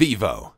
Vivo.